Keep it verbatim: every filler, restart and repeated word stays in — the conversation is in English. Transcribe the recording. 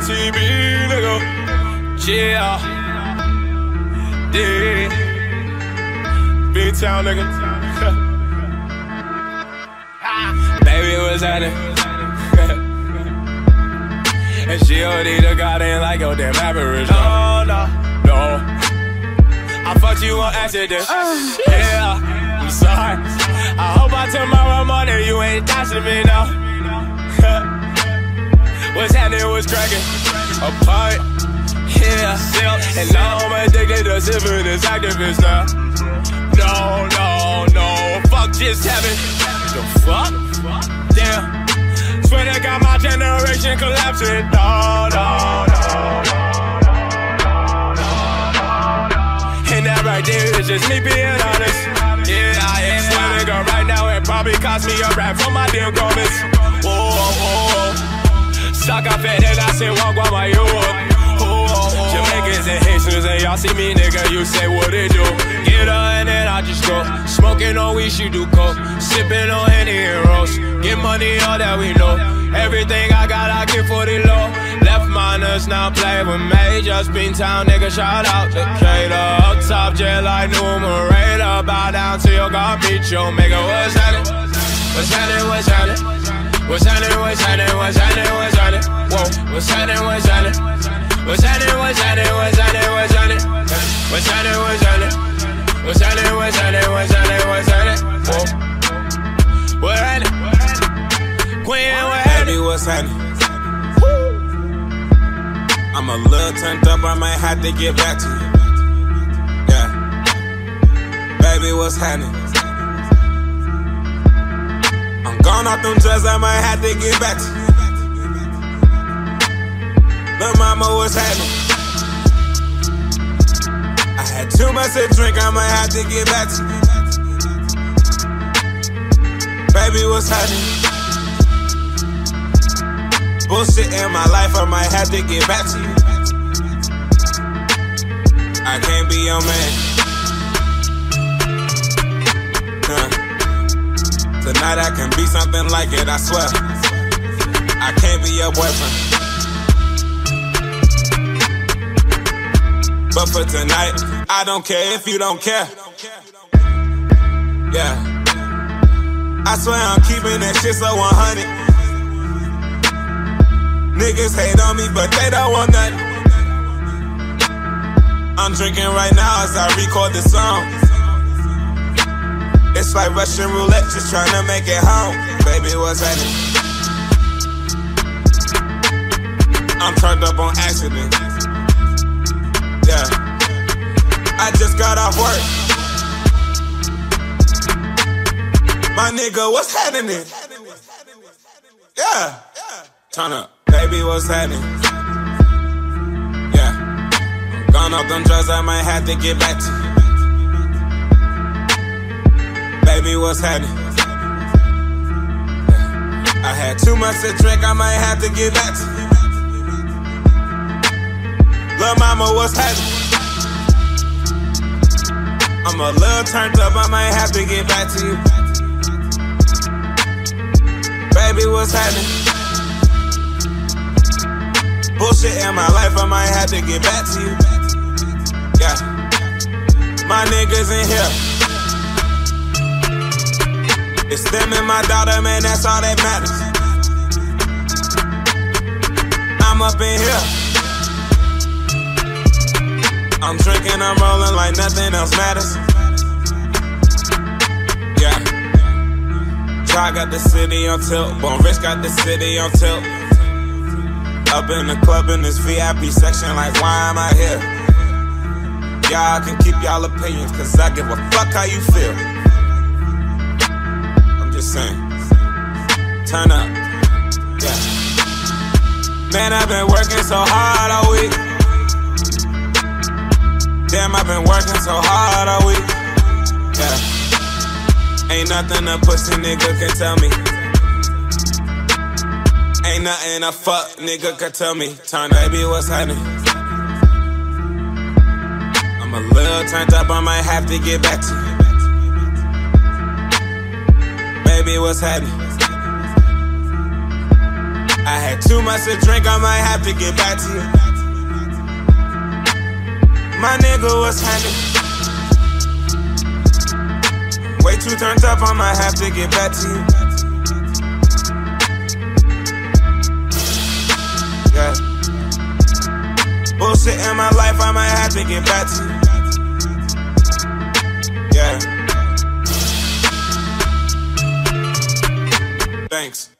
I see me go. Yeah. Yeah. Big town nigga. Baby was at it. And she O D the God ain't like your damn average. No, no, no. I fucked you on accident. Uh, yeah, I'm sorry. I hope by tomorrow morning you ain't dashing me now. What's happening was cracking apart, yeah. And now I'm addicted to sipping this activist now. No, no, no, fuck just heaven. The fuck? Damn. Swear to God, my generation collapsing. No, no, no, no. And that right there is just me being honest. Yeah, I am. Swear to God, right now it probably cost me a rap for my damn comments. Whoa, whoa, whoa. I got fat and I said walk while my you walk. Jamaicans and Haitians and y'all see me nigga, you say what it do. Get her and then I just go. Smoking on weed, she do coke. Sipping on Henny and Rose. Get money, all that we know. Everything I got, I get for the low. Left minors, now play with majors. Bean town nigga, shout out to Cater. Up top, jet like numerator. Bow down to your God, beat your nigga. What's happening? What's happening? What's happening? What's happening, what's happening, what's happening, what's happening? Whoa, what's happening, what's happening? What's happening, what's happening, what's happening, what's happening? What's happening, what's happening? What's happening, what's happening, what's happening, what's happening? Whoa. What happening? Queen, what happening? What's happening? I'm a little turned up, I might have to get back to you. Yeah. Baby, what's happening? Gone off them drugs, I might have to get back to you. But mama, what's happening? I had too much to drink, I might have to get back to you. Baby, what's happening? Bullshit in my life, I might have to get back to you. I can't be your man. Tonight I can be something like it, I swear. I can't be your boyfriend. But for tonight, I don't care if you don't care. Yeah. I swear I'm keeping that shit so one hundred. Niggas hate on me, but they don't want nothing. I'm drinking right now as I record this song. It's like Russian roulette, just trying to make it home. Baby, what's happening? I'm turned up on accident. Yeah. I just got off work. My nigga, what's happening? Yeah. Turn up. Baby, what's happening? Yeah. I'm gone off them drugs, I might have to get back to you. Baby, what's happening? I had too much to drink, I might have to get back to you. Lil' mama, what's happening? I'm a little turned up, I might have to get back to you. Baby, what's happening? Bullshit in my life, I might have to get back to you. Yeah. My niggas in here. It's them and my daughter, man, that's all that matters. I'm up in here. I'm drinking, I'm rolling like nothing else matters. Yeah. Try got the city on tilt. Bon Rich got the city on tilt. Up in the club in this V I P section like, why am I here? Y'all can keep y'all opinions, cause I give a fuck how you feel. Sing. Turn up, yeah. Man, I've been working so hard all week. Damn, I've been working so hard all week. Yeah. Ain't nothing a pussy nigga can tell me. Ain't nothing a fuck nigga can tell me. Turn, baby, what's happening? I'm a little turned up, I might have to get back to you. Baby, what's happening? I had too much to drink, I might have to get back to you. My nigga was handed, way too turned up, I might have to get back to you. Bullshit in my life, I might have to get back to you. Yeah. Thanks.